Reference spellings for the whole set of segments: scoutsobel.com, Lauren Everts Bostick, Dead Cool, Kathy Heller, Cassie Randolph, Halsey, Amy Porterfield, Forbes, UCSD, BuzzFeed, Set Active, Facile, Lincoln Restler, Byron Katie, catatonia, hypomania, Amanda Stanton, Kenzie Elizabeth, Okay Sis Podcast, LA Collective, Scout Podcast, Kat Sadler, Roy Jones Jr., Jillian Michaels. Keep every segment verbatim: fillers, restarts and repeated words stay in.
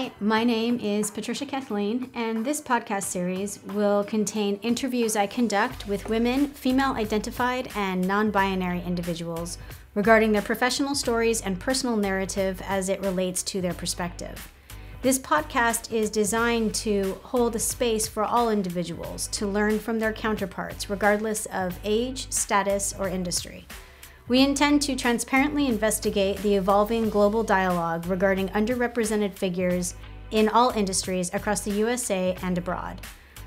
Hi, my name is Patricia Kathleen, and this podcast series will contain interviews I conduct with women, female-identified, and non-binary individuals regarding their professional stories and personal narrative as it relates to their perspective. This podcast is designed to hold a space for all individuals to learn from their counterparts, regardless of age, status, or industry. We intend to transparently investigate the evolving global dialogue regarding underrepresented figures in all industries across the U S A and abroad.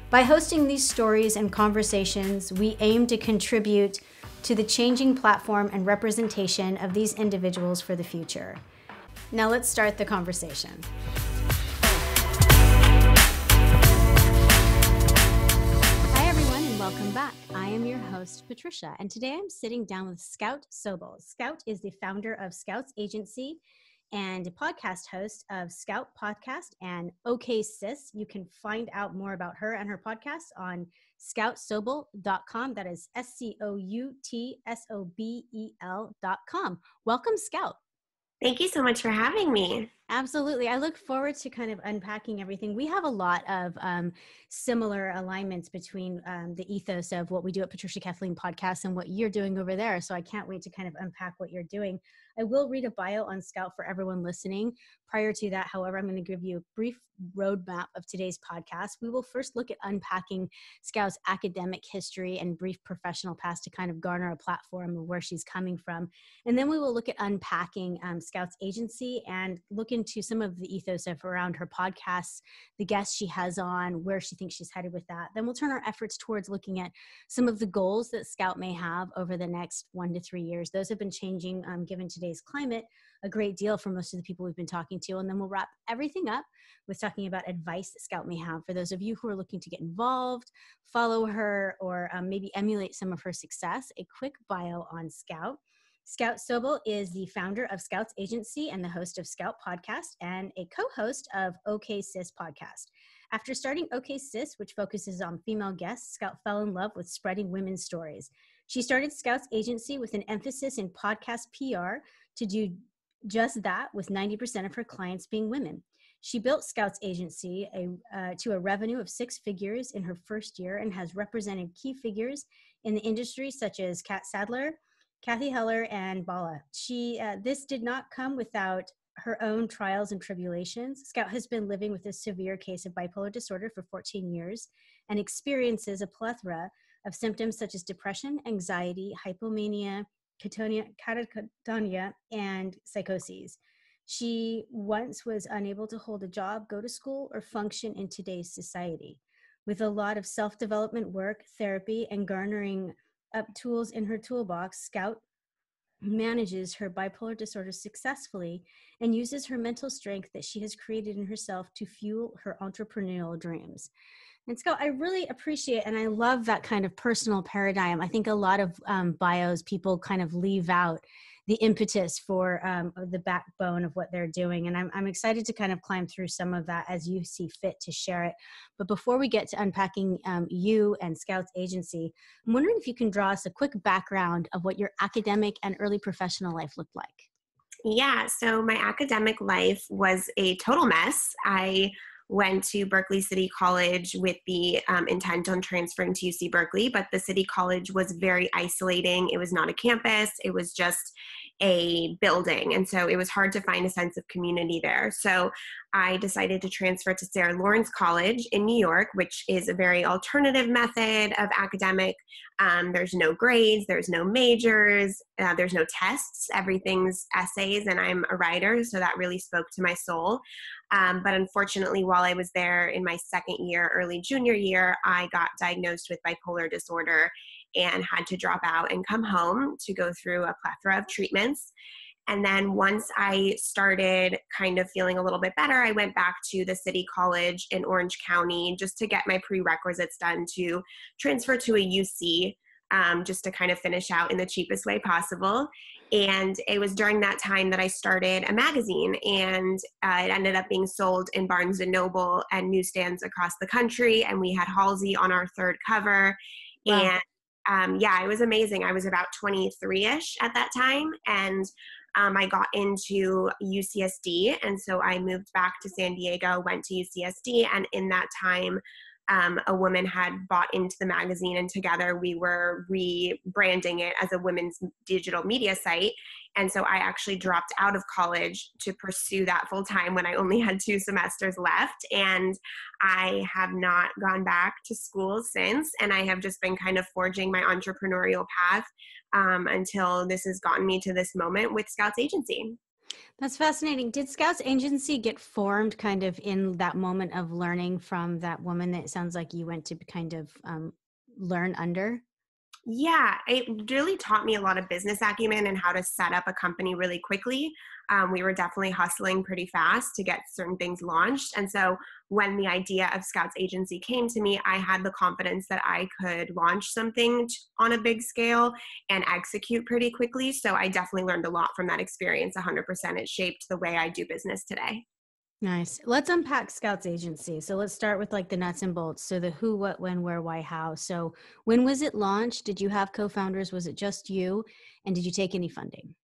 By hosting these stories and conversations, we aim to contribute to the changing platform and representation of these individuals for the future. Now let's start the conversation. Welcome back. I am your host, Patricia, and today I'm sitting down with Scout Sobel. Scout is the founder of Scout's Agency and a podcast host of Scout Podcast and Okay Sis. You can find out more about her and her podcast on scout sobel dot com. That is S C O U T S O B E L dot com. Welcome, Scout. Thank you so much for having me. Absolutely. I look forward to kind of unpacking everything. We have a lot of um, similar alignments between um, the ethos of what we do at Patricia Kathleen Podcast and what you're doing over there. So I can't wait to kind of unpack what you're doing. I will read a bio on Scout for everyone listening. Prior to that, however, I'm going to give you a brief roadmap of today's podcast. We will first look at unpacking Scout's academic history and brief professional past to kind of garner a platform of where she's coming from. And then we will look at unpacking um, Scout's agency and look into some of the ethos of around her podcasts, the guests she has on, where she thinks she's headed with that. Then we'll turn our efforts towards looking at some of the goals that Scout may have over the next one to three years. Those have been changing um, given to today's climate a great deal for most of the people we've been talking to. And then we'll wrap everything up with talking about advice that Scout may have for those of you who are looking to get involved, follow her, or um, maybe emulate some of her success. A quick bio on Scout. Scout Sobel is the founder of Scout's Agency and the host of Scout Podcast and a co-host of Okay Sis Podcast. After starting Okay Sis, which focuses on female guests, Scout fell in love with spreading women's stories. She started Scout's Agency with an emphasis in podcast P R to do just that, with ninety percent of her clients being women. She built Scout's Agency a, uh, to a revenue of six figures in her first year and has represented key figures in the industry such as Kat Sadler, Kathy Heller, and Bala. She, uh, this did not come without her own trials and tribulations. Scout has been living with a severe case of bipolar disorder for fourteen years and experiences a plethora of symptoms such as depression, anxiety, hypomania, catonia, catatonia, and psychoses. She once was unable to hold a job, go to school, or function in today's society. With a lot of self-development work, therapy, and garnering up tools in her toolbox, Scout manages her bipolar disorder successfully and uses her mental strength that she has created in herself to fuel her entrepreneurial dreams. And Scout, I really appreciate and I love that kind of personal paradigm. I think a lot of um, bios, people kind of leave out the impetus for um, the backbone of what they're doing. And I'm, I'm excited to kind of climb through some of that as you see fit to share it. But before we get to unpacking um, you and Scout's Agency, I'm wondering if you can draw us a quick background of what your academic and early professional life looked like. Yeah, so my academic life was a total mess. I went to Berkeley City College with the um, intent on transferring to U C Berkeley, but the city college was very isolating. It was not a campus. It was just a building. And so it was hard to find a sense of community there. So I decided to transfer to Sarah Lawrence College in New York, which is a very alternative method of academic. Um, there's no grades, there's no majors, uh, there's no tests, everything's essays, and I'm a writer, so that really spoke to my soul. Um, but unfortunately, while I was there in my second year, early junior year, I got diagnosed with bipolar disorder and had to drop out and come home to go through a plethora of treatments. And then once I started kind of feeling a little bit better, I went back to the city college in Orange County just to get my prerequisites done to transfer to a U C, um, just to kind of finish out in the cheapest way possible. And it was during that time that I started a magazine, and uh, it ended up being sold in Barnes and Noble and newsstands across the country. And we had Halsey on our third cover. Wow. And Um, yeah, it was amazing. I was about twenty-three-ish at that time, and um, I got into U C S D. And so I moved back to San Diego, went to U C S D. And in that time, um, a woman had bought into the magazine, and together we were rebranding it as a women's digital media site. And so I actually dropped out of college to pursue that full time when I only had two semesters left. And I have not gone back to school since. And I have just been kind of forging my entrepreneurial path um, until this has gotten me to this moment with Scout's Agency. That's fascinating. Did Scout's Agency get formed kind of in that moment of learning from that woman that it sounds like you went to kind of um, learn under? Yeah, it really taught me a lot of business acumen and how to set up a company really quickly. Um, we were definitely hustling pretty fast to get certain things launched. And so when the idea of Scout's Agency came to me, I had the confidence that I could launch something on a big scale and execute pretty quickly. So I definitely learned a lot from that experience. one hundred percent it shaped the way I do business today. Nice. Let's unpack Scout's Agency. So let's start with like the nuts and bolts. So the who, what, when, where, why, how. So when was it launched? Did you have co-founders? Was it just you? And did you take any funding?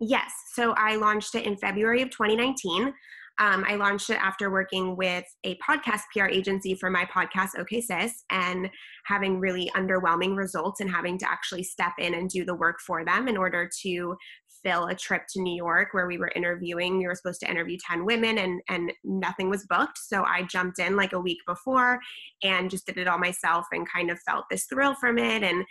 Yes. So I launched it in February of twenty nineteen. Um, I launched it after working with a podcast P R agency for my podcast, Okay Sis, and having really underwhelming results and having to actually step in and do the work for them in order to fill a trip to New York where we were interviewing. We were supposed to interview ten women and, and nothing was booked. So I jumped in like a week before and just did it all myself and kind of felt this thrill from it. And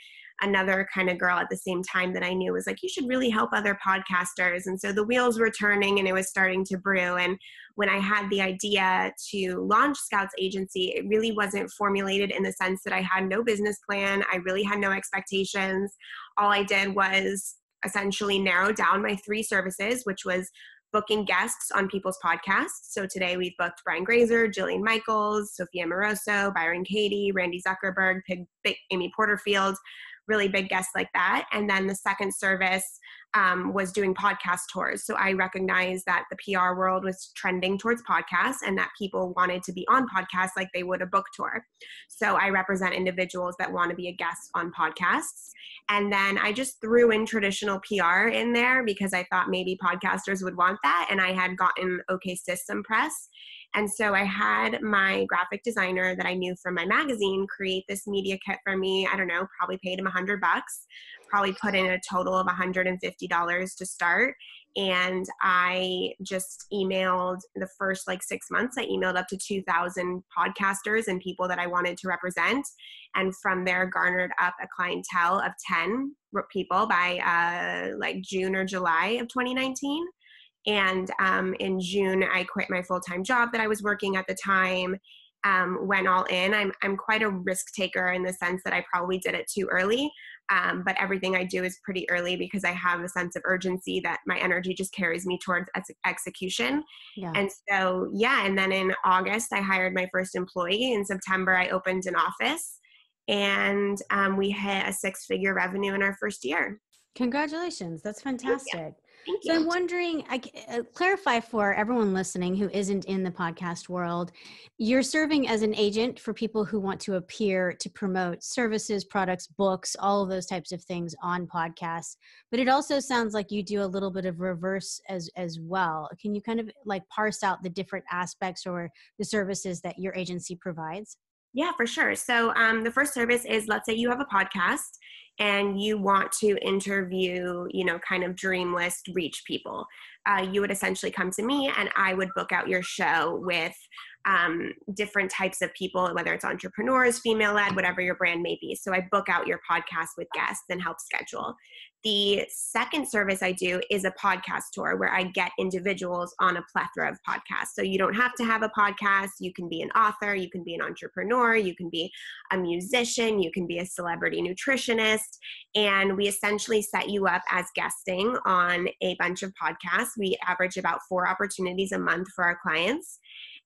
another kind of girl at the same time that I knew was like, you should really help other podcasters. And so the wheels were turning and it was starting to brew. And when I had the idea to launch Scout's Agency, it really wasn't formulated in the sense that I had no business plan. I really had no expectations. All I did was essentially narrow down my three services, which was booking guests on people's podcasts. So today we've booked Brian Grazer, Jillian Michaels, Sophia Moroso, Byron Katie, Randy Zuckerberg, Pig, Pig, Amy Porterfield, really big guests like that. And then the second service um, was doing podcast tours. So I recognized that the P R world was trending towards podcasts and that people wanted to be on podcasts like they would a book tour. So I represent individuals that want to be a guest on podcasts. And then I just threw in traditional P R in there because I thought maybe podcasters would want that. And I had gotten Okay Sis some press. And so I had my graphic designer that I knew from my magazine create this media kit for me. I don't know, probably paid him a hundred bucks, probably put in a total of one hundred fifty dollars to start. And I just emailed the first like six months, I emailed up to two thousand podcasters and people that I wanted to represent. And from there garnered up a clientele of ten people by uh, like June or July of twenty nineteen. And um, in June, I quit my full-time job that I was working at the time, um, went all in. I'm, I'm quite a risk taker in the sense that I probably did it too early, um, but everything I do is pretty early because I have a sense of urgency that my energy just carries me towards ex- execution. Yeah. And so, yeah, and then in August, I hired my first employee. In September, I opened an office, and um, we hit a six-figure revenue in our first year. Congratulations. That's fantastic. Thank you. So I'm wondering, I, uh, clarify for everyone listening who isn't in the podcast world, you're serving as an agent for people who want to appear to promote services, products, books, all of those types of things on podcasts. But it also sounds like you do a little bit of reverse as, as well. Can you kind of like parse out the different aspects or the services that your agency provides? Yeah, for sure. So um, the first service is, let's say you have a podcast and you want to interview, you know, kind of dream list reach people. Uh, you would essentially come to me and I would book out your show with um, different types of people, whether it's entrepreneurs, female-led, whatever your brand may be. So I book out your podcast with guests and help schedule. The second service I do is a podcast tour where I get individuals on a plethora of podcasts. So you don't have to have a podcast. You can be an author. You can be an entrepreneur. You can be a musician. You can be a celebrity nutritionist. And we essentially set you up as guesting on a bunch of podcasts. We average about four opportunities a month for our clients.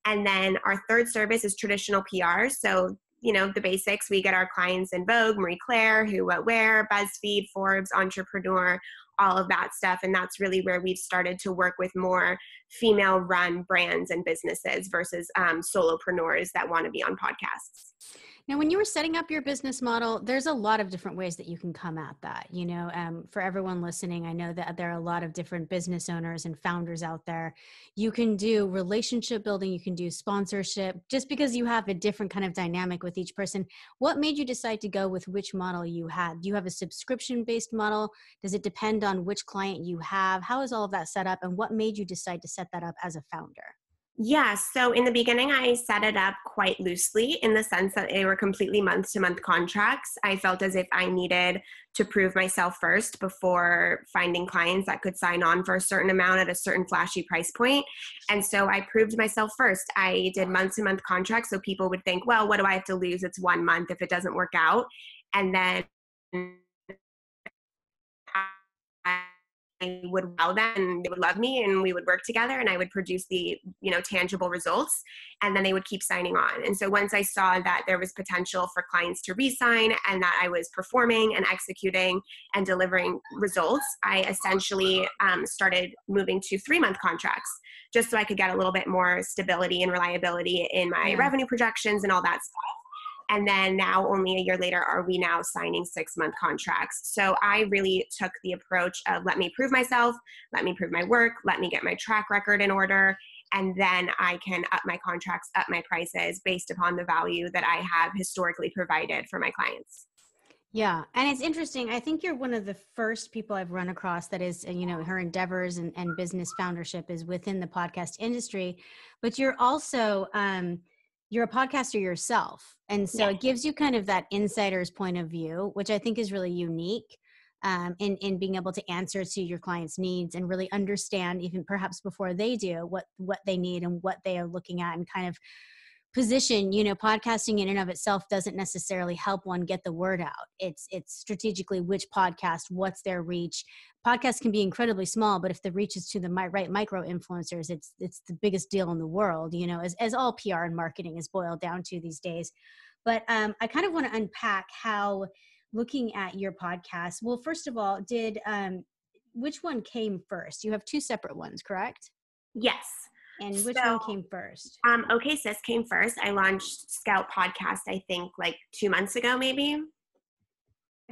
And then our third service is traditional P R. So you know, the basics, we get our clients in Vogue, Marie Claire, Who, What, Where, BuzzFeed, Forbes, Entrepreneur, all of that stuff. And that's really where we've started to work with more female-run brands and businesses versus um, solopreneurs that want to be on podcasts. Now, when you were setting up your business model, there's a lot of different ways that you can come at that. You know, um, for everyone listening, I know that there are a lot of different business owners and founders out there. You can do relationship building, you can do sponsorship, just because you have a different kind of dynamic with each person. What made you decide to go with which model you had? Do you have a subscription-based model? Does it depend on which client you have? How is all of that set up? And what made you decide to set that up as a founder? Yeah. So in the beginning, I set it up quite loosely in the sense that they were completely month-to-month contracts. I felt as if I needed to prove myself first before finding clients that could sign on for a certain amount at a certain flashy price point. And so I proved myself first. I did month-to-month contracts. So people would think, well, what do I have to lose? It's one month if it doesn't work out. And then I would wow them and they would love me and we would work together and I would produce the, you know, tangible results, and then they would keep signing on. And so once I saw that there was potential for clients to re-sign and that I was performing and executing and delivering results, I essentially um, started moving to three-month contracts just so I could get a little bit more stability and reliability in my yeah. revenue projections and all that stuff. And then now only a year later are we now signing six-month contracts. So I really took the approach of let me prove myself, let me prove my work, let me get my track record in order, and then I can up my contracts, up my prices based upon the value that I have historically provided for my clients. Yeah. And it's interesting. I think you're one of the first people I've run across that is, you know, her endeavors and, and business foundership is within the podcast industry, but you're also, um, you're a podcaster yourself. And so yeah. it gives you kind of that insider's point of view, which I think is really unique um, in, in being able to answer to your clients' needs and really understand, even perhaps before they do, what, what they need and what they are looking at, and kind of position, you know, podcasting in and of itself doesn't necessarily help one get the word out. It's, it's strategically which podcast, what's their reach. Podcasts can be incredibly small, but if the reach is to the mi- right micro influencers, it's, it's the biggest deal in the world, you know, as, as all P R and marketing is boiled down to these days. But um, I kind of want to unpack how looking at your podcast, well, first of all, did, um, which one came first? You have two separate ones, correct? Yes. And which so, one came first? Um, Okay Sis came first. I launched Scout Podcast, I think, like two months ago, maybe.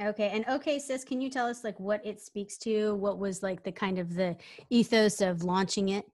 Okay. And Okay Sis, can you tell us like what it speaks to? What was like the kind of the ethos of launching it?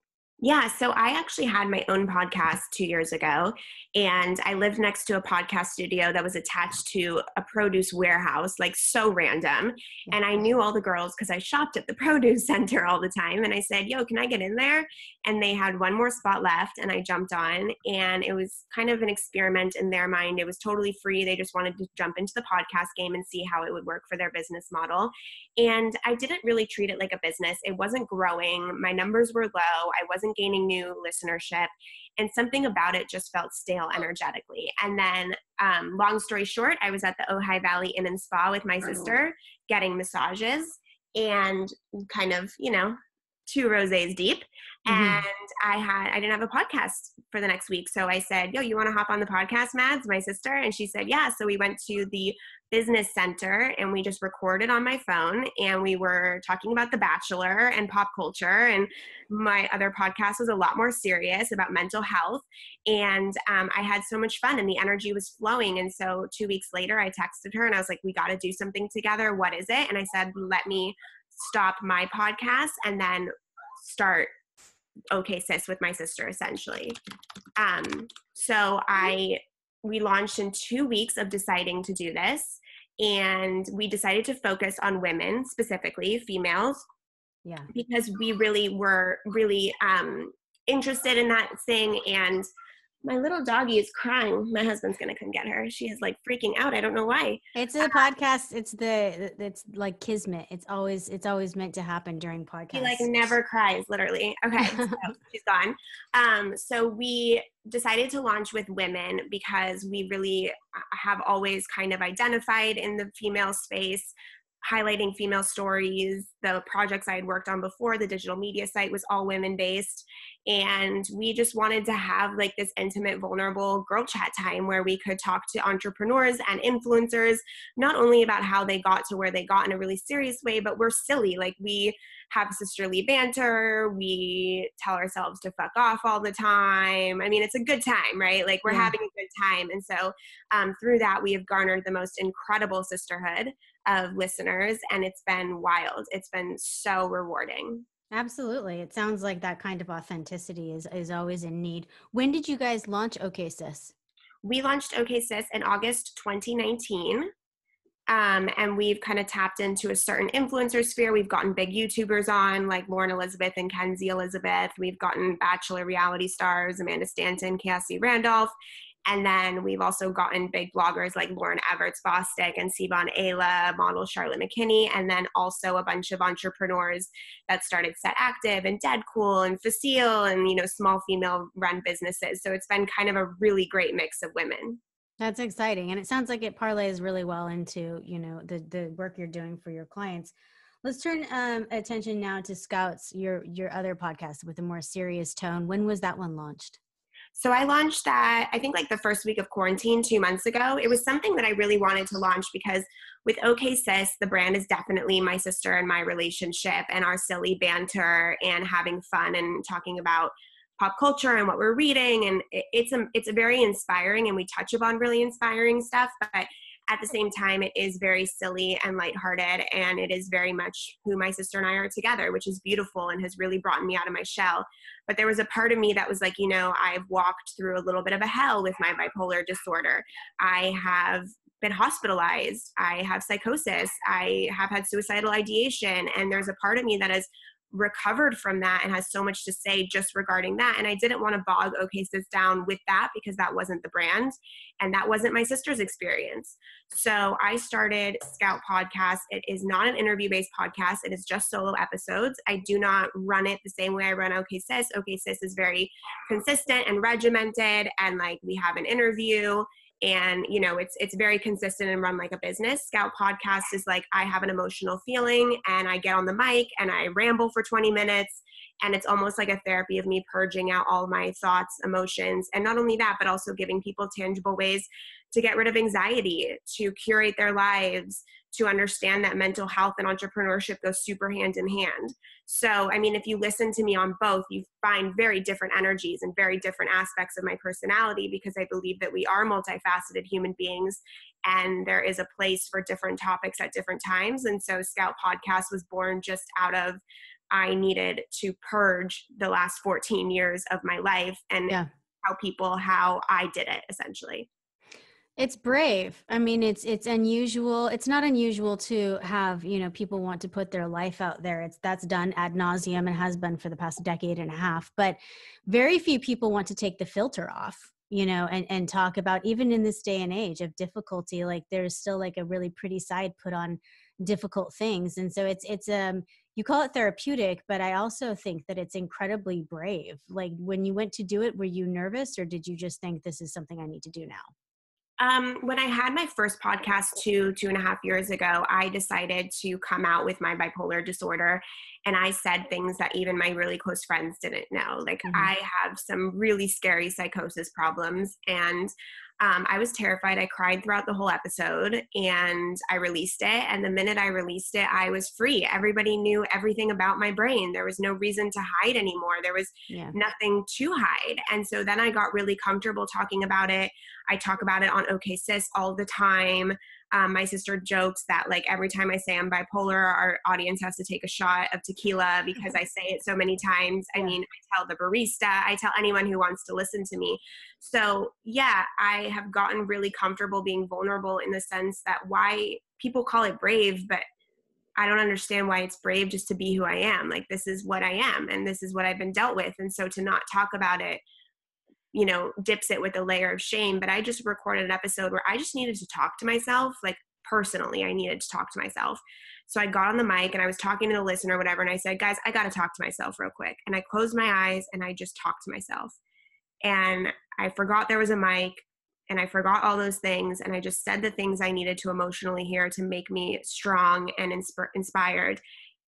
Yeah. So I actually had my own podcast two years ago, and I lived next to a podcast studio that was attached to a produce warehouse, like so random. And I knew all the girls because I shopped at the produce center all the time. And I said, yo, can I get in there? And they had one more spot left, and I jumped on, and it was kind of an experiment in their mind. It was totally free. They just wanted to jump into the podcast game and see how it would work for their business model. And I didn't really treat it like a business. It wasn't growing. My numbers were low. I wasn't gaining new listenership, and something about it just felt stale energetically. And then um, long story short, I was at the Ojai Valley Inn and Spa with my sister getting massages and kind of, you know, two rosés deep. Mm-hmm. And I had, I didn't have a podcast for the next week. So I said, yo, you want to hop on the podcast, Mads, my sister? And she said, yeah. So we went to the business center and we just recorded on my phone, and we were talking about The Bachelor and pop culture. And my other podcast was a lot more serious about mental health. And um, I had so much fun and the energy was flowing. And so two weeks later I texted her and I was like, we got to do something together. What is it? And I said, let me stop my podcast and then start Okay Sis with my sister, essentially. Um, so I, we launched in two weeks of deciding to do this, and we decided to focus on women, specifically females, yeah, because we really were really um, interested in that thing. And my little doggie is crying. My husband's going to come get her. She is like freaking out. I don't know why. It's a um, podcast. It's the, it's like kismet. It's always, it's always meant to happen during podcasts. She like never cries, literally. Okay. So she's gone. Um, so we decided to launch with women because we really have always kind of identified in the female space, highlighting female stories. The projects I had worked on before, the digital media site, was all women-based. And we just wanted to have like this intimate, vulnerable girl chat time where we could talk to entrepreneurs and influencers, not only about how they got to where they got in a really serious way, but we're silly. Like, we have sisterly banter. We tell ourselves to fuck off all the time. I mean, it's a good time, right? Like, we're yeah. having a good time. And so um, through that, we have garnered the most incredible sisterhood of listeners, and it's been wild. It's been so rewarding. Absolutely. It sounds like that kind of authenticity is, is always in need. When did you guys launch Okay Sis? We launched Okay Sis in August twenty nineteen. Um, and we've kind of tapped into a certain influencer sphere. We've gotten big YouTubers on, like Lauren Elizabeth and Kenzie Elizabeth. We've gotten Bachelor reality stars, Amanda Stanton, Cassie Randolph. And then we've also gotten big bloggers like Lauren Everts Bostick and Sivan Ayla, model Charlotte McKinney, and then also a bunch of entrepreneurs that started Set Active and Dead Cool and Facile and, you know, small female-run businesses. So it's been kind of a really great mix of women. That's exciting. And it sounds like it parlays really well into, you know, the the work you're doing for your clients. Let's turn um, attention now to Scouts, your your other podcast with a more serious tone. When was that one launched? So I launched that, I think, like the first week of quarantine two months ago. It was something that I really wanted to launch because with Okay Sis, the brand is definitely my sister and my relationship and our silly banter and having fun and talking about pop culture and what we're reading. And it's a, it's a very inspiring, and we touch upon really inspiring stuff, but at the same time, it is very silly and lighthearted, and it is very much who my sister and I are together, which is beautiful and has really brought me out of my shell. But there was a part of me that was like, you know, I've walked through a little bit of a hell with my bipolar disorder. I have been hospitalized. I have psychosis. I have had suicidal ideation. And there's a part of me that is recovered from that and has so much to say just regarding that. And I didn't want to bog Okay Sis down with that because that wasn't the brand and that wasn't my sister's experience. So I started Scout Podcast. It is not an interview-based podcast. It is just solo episodes. I do not run it the same way I run Okay Sis. Okay Sis is very consistent and regimented, and like we have an interview. And, you know, it's it's very consistent and run like a business. Scout Podcast is like, I have an emotional feeling and I get on the mic and I ramble for twenty minutes. And it's almost like a therapy of me purging out all my thoughts, emotions. And not only that, but also giving people tangible ways to get rid of anxiety, to curate their lives, to understand that mental health and entrepreneurship go super hand in hand. So, I mean, if you listen to me on both, you find very different energies and very different aspects of my personality, because I believe that we are multifaceted human beings and there is a place for different topics at different times. And so Scout Podcast was born just out of, I needed to purge the last fourteen years of my life and yeah. how people, how I did it, essentially. It's brave. I mean, it's it's unusual. It's not unusual to have, you know, people want to put their life out there. It's that's done ad nauseum and has been for the past decade and a half. But very few people want to take the filter off, you know, and, and talk about, even in this day and age of difficulty, like there's still like a really pretty side put on difficult things. And so it's it's um you call it therapeutic, but I also think that it's incredibly brave. Like when you went to do it, were you nervous, or did you just think this is something I need to do now? Um, when I had my first podcast two, two and a half years ago, I decided to come out with my bipolar disorder. And I said things that even my really close friends didn't know. Like mm-hmm. I have some really scary psychosis problems, and um, I was terrified. I cried throughout the whole episode, and I released it. And the minute I released it, I was free. Everybody knew everything about my brain. There was no reason to hide anymore. There was yeah. nothing to hide. And so then I got really comfortable talking about it. I talk about it on Okay Sis all the time. Um, my sister jokes that like every time I say I'm bipolar, our audience has to take a shot of tequila because I say it so many times. I mean, I tell the barista, I tell anyone who wants to listen to me. So yeah, I have gotten really comfortable being vulnerable, in the sense that why people call it brave, but I don't understand why it's brave just to be who I am. Like this is what I am, and this is what I've been dealt with. And so to not talk about it, you know, dips it with a layer of shame. But I just recorded an episode where I just needed to talk to myself. Like personally, I needed to talk to myself. So I got on the mic and I was talking to the listener or whatever. And I said, guys, I got to talk to myself real quick. And I closed my eyes and I just talked to myself. And I forgot there was a mic. and I forgot all those things, and I just said the things I needed to emotionally hear to make me strong and insp- inspired.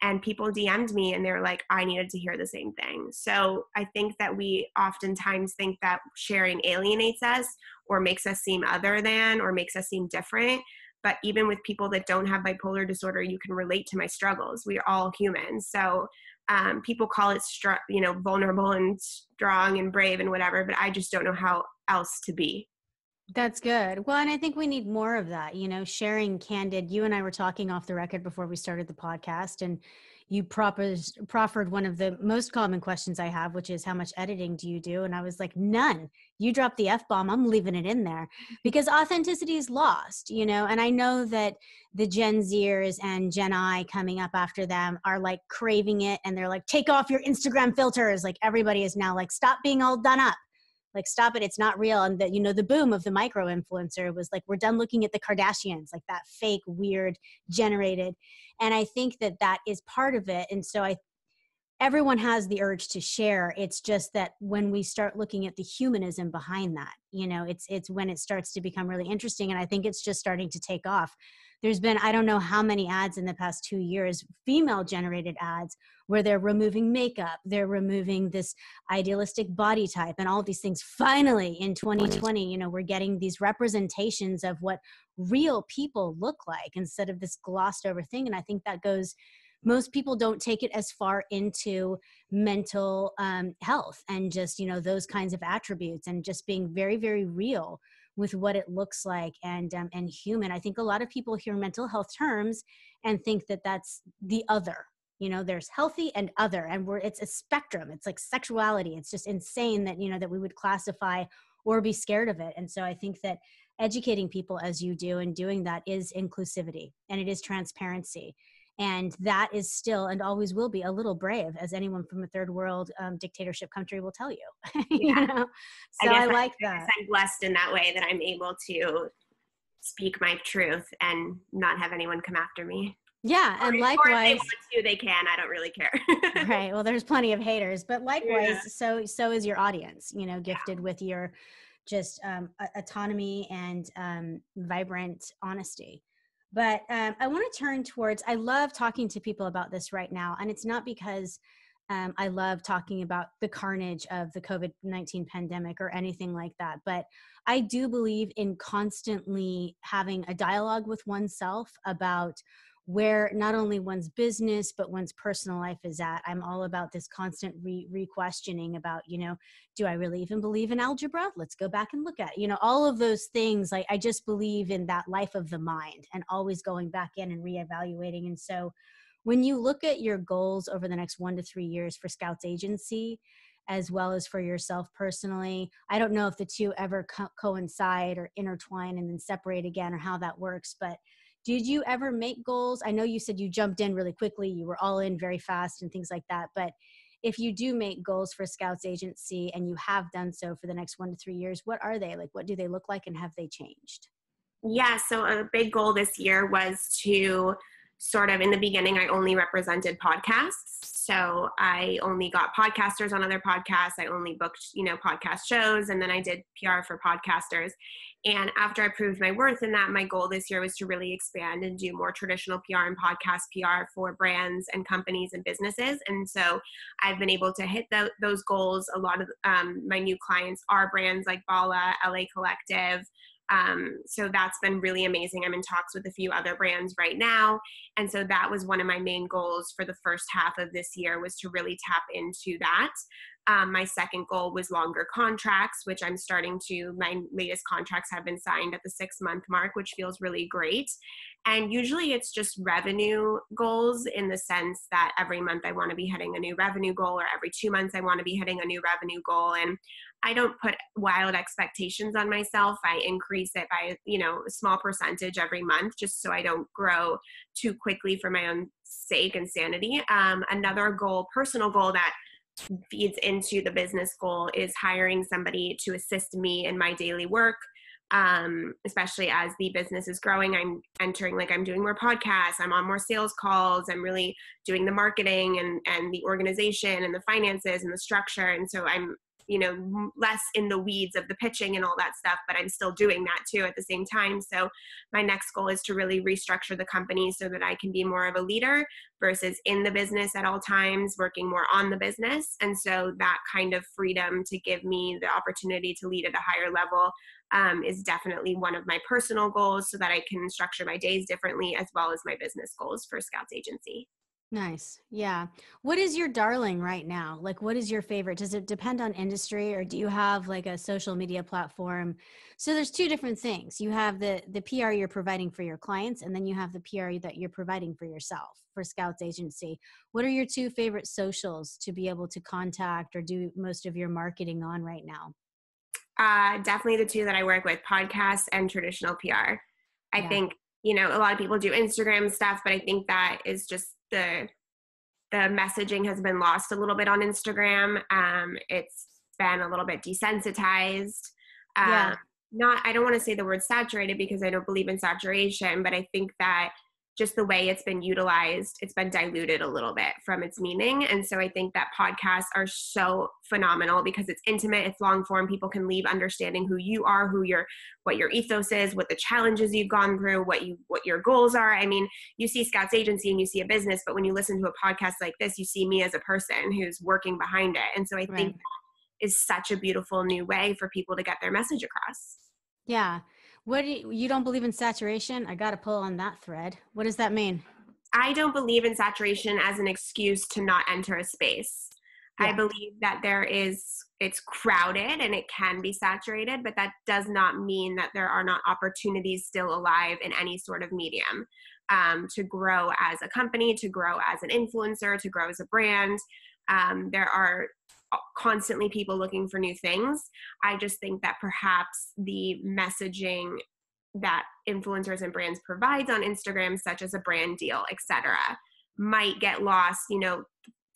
And people D M'd me and they were like, I needed to hear the same thing. So I think that we oftentimes think that sharing alienates us or makes us seem other than or makes us seem different. But even with people that don't have bipolar disorder, you can relate to my struggles. We're all human. So um, people call it, str- you know, vulnerable and strong and brave and whatever, but I just don't know how else to be. That's good. Well, and I think we need more of that, you know, sharing candid. You and I were talking off the record before we started the podcast, and you proffered one of the most common questions I have, which is, how much editing do you do? And I was like, none. You drop the F-bomb, I'm leaving it in there, because authenticity is lost, you know? And I know that the Gen Zers and Gen I coming up after them are like craving it. And they're like, take off your Instagram filters. Like, everybody is now like, stop being all done up. Like, stop it. It's not real. And that, you know, the boom of the micro influencer was like, we're done looking at the Kardashians, like that fake, weird, generated. And I think that that is part of it. And so I, everyone has the urge to share. It's just that when we start looking at the humanism behind that, you know, it's, it's when it starts to become really interesting. And I think it's just starting to take off. There's been, I don't know how many ads in the past two years, female generated ads, where they're removing makeup, they're removing this idealistic body type and all these things. Finally, in twenty twenty, you know, we're getting these representations of what real people look like instead of this glossed over thing. And I think that goes, most people don't take it as far into mental um, health and just, you know, those kinds of attributes and just being very, very real with what it looks like and um, and human. I think a lot of people hear mental health terms and think that that's the other. You know, there's healthy and other, and we're it's a spectrum. It's like sexuality. It's just insane that, you know, that we would classify or be scared of it. And so I think that educating people as you do and doing that is inclusivity, and it is transparency. And that is still and always will be a little brave, as anyone from a third world um, dictatorship country will tell you. Yeah. You know? So I, I like I, that. I'm blessed in that way that I'm able to speak my truth and not have anyone come after me. Yeah, and or, likewise. Or if they want to, they can. I don't really care. Right. Well, there's plenty of haters, but likewise, yeah. so so is your audience. You know, gifted yeah. with your just um, autonomy and um, vibrant honesty. But um, I want to turn towards, I love talking to people about this right now. And it's not because um, I love talking about the carnage of the covid nineteen pandemic or anything like that. But I do believe in constantly having a dialogue with oneself about where not only one's business, but one's personal life is at. I'm all about this constant re- re-questioning about, you know, do I really even believe in algebra? Let's go back and look at it. You know, all of those things. Like, I just believe in that life of the mind and always going back in and reevaluating. And so when you look at your goals over the next one to three years for Scout's Agency, as well as for yourself personally, I don't know if the two ever co- coincide or intertwine and then separate again or how that works, but did you ever make goals? I know you said you jumped in really quickly. You were all in very fast and things like that. But if you do make goals for Scout's Agency, and you have done so for the next one to three years, what are they? Like, what do they look like, and have they changed? Yeah, so a big goal this year was to sort of, in the beginning, I only represented podcasts. So I only got podcasters on other podcasts. I only booked, you know, podcast shows, and then I did P R for podcasters. And after I proved my worth in that, my goal this year was to really expand and do more traditional P R and podcast P R for brands and companies and businesses. And so I've been able to hit the, those goals. A lot of um, my new clients are brands like Bala, L A Collective. Um, so that's been really amazing. I'm in talks with a few other brands right now. And so that was one of my main goals for the first half of this year, was to really tap into that. Um, my second goal was longer contracts, which I'm starting to, my latest contracts have been signed at the six month mark, which feels really great. And usually it's just revenue goals, in the sense that every month I want to be hitting a new revenue goal, or every two months I want to be hitting a new revenue goal. And I don't put wild expectations on myself. I increase it by, you know, a small percentage every month, just so I don't grow too quickly for my own sake and sanity. Um, another goal, personal goal that feeds into the business goal, is hiring somebody to assist me in my daily work. Um, especially as the business is growing, I'm entering, like I'm doing more podcasts, I'm on more sales calls, I'm really doing the marketing and, and the organization and the finances and the structure. And so I'm, you know, less in the weeds of the pitching and all that stuff, but I'm still doing that too at the same time. So my next goal is to really restructure the company so that I can be more of a leader versus in the business at all times, working more on the business. And so that kind of freedom to give me the opportunity to lead at a higher level um, is definitely one of my personal goals so that I can structure my days differently, as well as my business goals for Scout's Agency. Nice. Yeah. What is your darling right now? Like, what is your favorite? Does it depend on industry, or do you have like a social media platform? So there's two different things. You have the, the P R you're providing for your clients, and then you have the P R that you're providing for yourself for Scout's Agency. What are your two favorite socials to be able to contact or do most of your marketing on right now? Uh, definitely the two that I work with, podcasts and traditional P R. I yeah. think, you know, a lot of people do Instagram stuff, but I think that is just the the messaging has been lost a little bit on Instagram. Um, it's been a little bit desensitized. Um, yeah. Not, I don't want to say the word saturated because I don't believe in saturation, but I think that just the way it's been utilized, it's been diluted a little bit from its meaning. And so I think that podcasts are so phenomenal because it's intimate, it's long form. People can leave understanding who you are, who your, what your ethos is, what the challenges you've gone through, what you, what your goals are. I mean, you see Scout's Agency and you see a business, but when you listen to a podcast like this, you see me as a person who's working behind it. And so I right. think that is such a beautiful new way for people to get their message across. Yeah. What do you, you don't believe in saturation? I got to pull on that thread. What does that mean? I don't believe in saturation as an excuse to not enter a space. Yeah. I believe that there is, it's crowded and it can be saturated, but that does not mean that there are not opportunities still alive in any sort of medium, um, to grow as a company, to grow as an influencer, to grow as a brand. Um, there are constantly people looking for new things. I just think that perhaps the messaging that influencers and brands provides on Instagram, such as a brand deal, et cetera, might get lost. You know,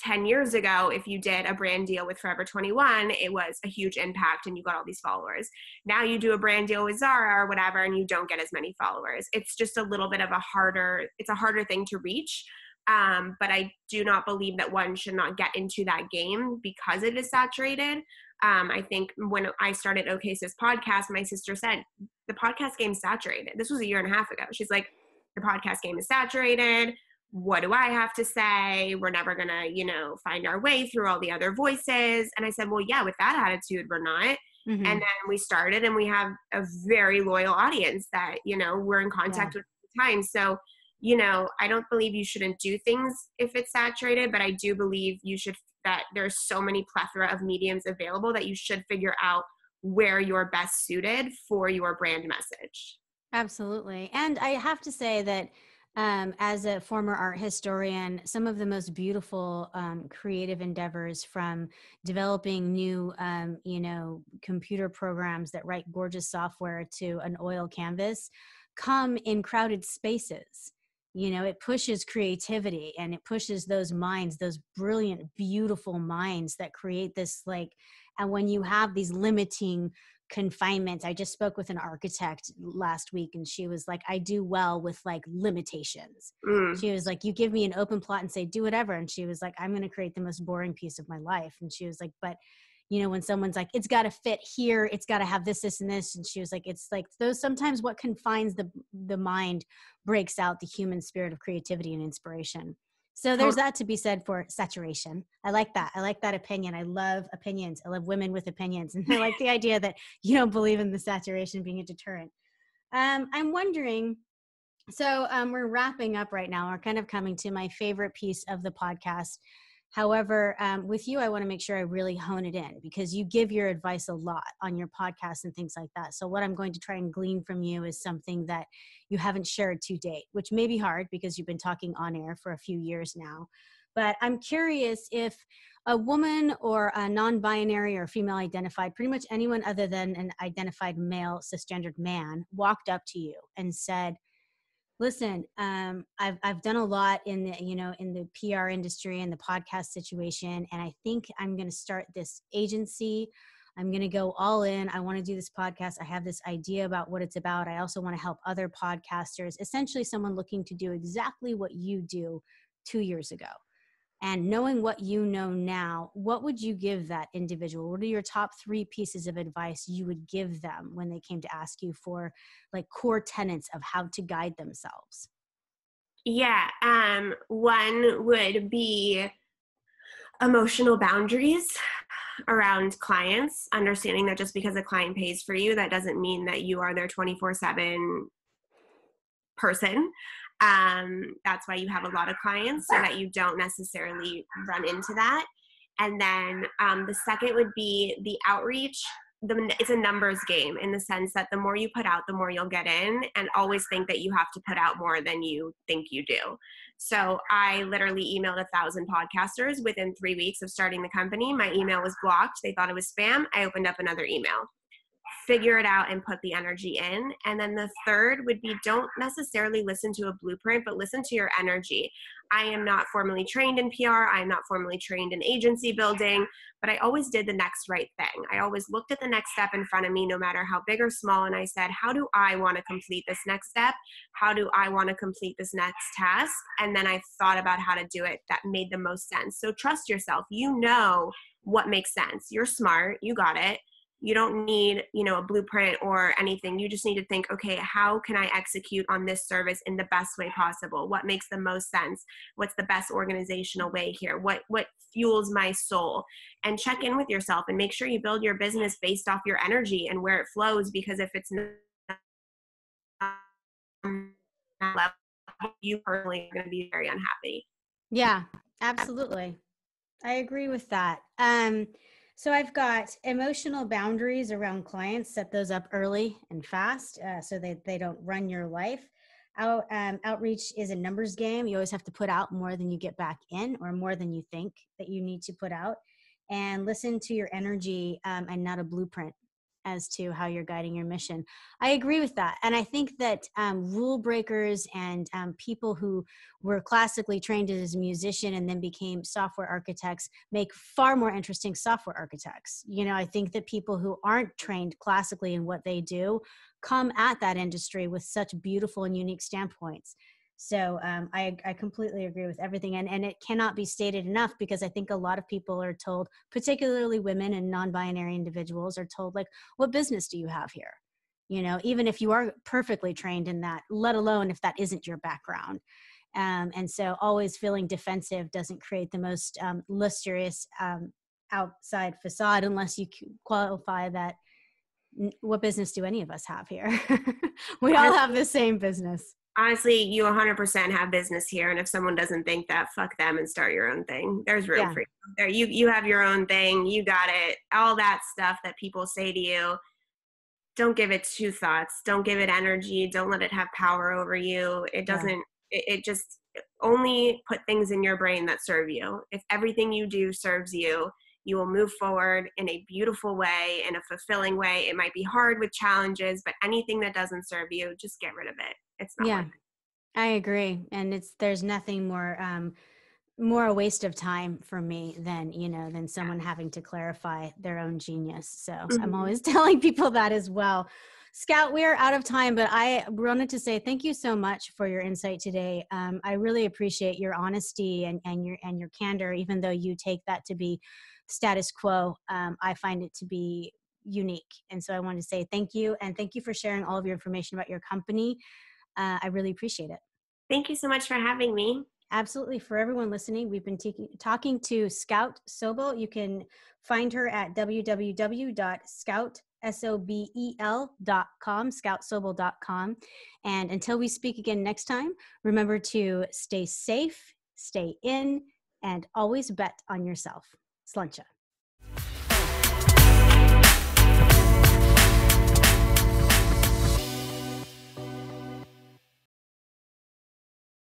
ten years ago, if you did a brand deal with Forever twenty-one, it was a huge impact and you got all these followers. Now you do a brand deal with Zara or whatever, and you don't get as many followers. It's just a little bit of a harder, it's a harder thing to reach. Um, but I do not believe that one should not get into that game because it is saturated. Um, I think when I started Okay Sis Podcast, my sister said, the podcast game is saturated. This was a year and a half ago. She's like, the podcast game is saturated. What do I have to say? We're never going to, you know, find our way through all the other voices. And I said, well, yeah, with that attitude, we're not. Mm-hmm. And then we started and we have a very loyal audience that, you know, we're in contact yeah. with all the time. So you know, I don't believe you shouldn't do things if it's saturated, but I do believe you should, that there's so many plethora of mediums available that you should figure out where you're best suited for your brand message. Absolutely. And I have to say that um, as a former art historian, some of the most beautiful um, creative endeavors, from developing new, um, you know, computer programs that write gorgeous software to an oil canvas, come in crowded spaces. You know, it pushes creativity and it pushes those minds, those brilliant, beautiful minds that create this, like, and when you have these limiting confinements, I just spoke with an architect last week and she was like, I do well with like limitations. Mm. She was like, you give me an open plot and say, do whatever. And she was like, I'm going to create the most boring piece of my life. And she was like, but you know, when someone's like, it's got to fit here, it's got to have this, this, and this. And she was like, it's like those, sometimes what confines the the mind breaks out the human spirit of creativity and inspiration. So there's that to be said for saturation. I like that. I like that opinion. I love opinions. I love women with opinions. And I like the idea that you don't believe in the saturation being a deterrent. Um, I'm wondering, so um, we're wrapping up right now. We're kind of coming to my favorite piece of the podcast. However, um, with you, I want to make sure I really hone it in because you give your advice a lot on your podcast and things like that. So what I'm going to try and glean from you is something that you haven't shared to date, which may be hard because you've been talking on air for a few years now. But I'm curious if a woman or a non-binary or female identified, pretty much anyone other than an identified male cisgendered man, walked up to you and said, listen, um, I've, I've done a lot in the, you know, in the P R industry and the podcast situation. And I think I'm going to start this agency. I'm going to go all in. I want to do this podcast. I have this idea about what it's about. I also want to help other podcasters, essentially someone looking to do exactly what you do two years ago. And knowing what you know now, what would you give that individual? What are your top three pieces of advice you would give them when they came to ask you for like core tenets of how to guide themselves? Yeah, um, one would be emotional boundaries around clients, understanding that just because a client pays for you, that doesn't mean that you are their twenty-four seven person. Um, that's why you have a lot of clients, so that you don't necessarily run into that. And then um, the second would be the outreach. The, it's a numbers game in the sense that the more you put out, the more you'll get in, and always think that you have to put out more than you think you do. So I literally emailed a thousand podcasters within three weeks of starting the company. My email was blocked. They thought it was spam. I opened up another email. Figure it out and put the energy in. And then the third would be, don't necessarily listen to a blueprint, but listen to your energy. I am not formally trained in P R. I'm not formally trained in agency building, but I always did the next right thing. I always looked at the next step in front of me, no matter how big or small. And I said, how do I want to complete this next step? How do I want to complete this next task? And then I thought about how to do it that made the most sense. So trust yourself. You know what makes sense. You're smart. You got it. You don't need, you know, a blueprint or anything. You just need to think, okay, how can I execute on this service in the best way possible? What makes the most sense? What's the best organizational way here? What what fuels my soul? And check in with yourself and make sure you build your business based off your energy and where it flows, because if it's not, you personally are going to be very unhappy. Yeah, absolutely. I agree with that. Um, So I've got emotional boundaries around clients. Set those up early and fast uh, so that they don't run your life. Out, um, outreach is a numbers game. You always have to put out more than you get back in, or more than you think that you need to put out. And listen to your energy um, and not a blueprint as to how you're guiding your mission. I agree with that. And I think that um, rule breakers and um, people who were classically trained as a musician and then became software architects make far more interesting software architects. You know, I think that people who aren't trained classically in what they do come at that industry with such beautiful and unique standpoints. So um, I, I completely agree with everything. And, and it cannot be stated enough, because I think a lot of people are told, particularly women and non-binary individuals are told, like, what business do you have here? You know, even if you are perfectly trained in that, let alone if that isn't your background. Um, and so always feeling defensive doesn't create the most um, lustrous um, outside facade, unless you qualify that, what business do any of us have here? We all have the same business. Honestly, you one hundred percent have business here. And if someone doesn't think that, fuck them and start your own thing. There's room yeah. for you. There, you. You have your own thing. You got it. All that stuff that people say to you, don't give it two thoughts. Don't give it energy. Don't let it have power over you. It doesn't, yeah. it, it just only put things in your brain that serve you. If everything you do serves you, you will move forward in a beautiful way, in a fulfilling way. It might be hard with challenges, but anything that doesn't serve you, just get rid of it. It's not yeah, worth it. I agree. And it's, there's nothing more, um, more a waste of time for me than, you know, than someone yeah. having to clarify their own genius. So mm-hmm. I'm always telling people that as well. Scout, we are out of time, but I wanted to say thank you so much for your insight today. Um, I really appreciate your honesty and, and your, and your candor, even though you take that to be status quo. Um, I find it to be unique. And so I want to say thank you. And thank you for sharing all of your information about your company. Uh, I really appreciate it. Thank you so much for having me. Absolutely. For everyone listening, we've been te- talking to Scout Sobel. You can find her at w w w dot scout sobel dot com, scout sobel dot com. And until we speak again next time, remember to stay safe, stay in, and always bet on yourself. Sláinte.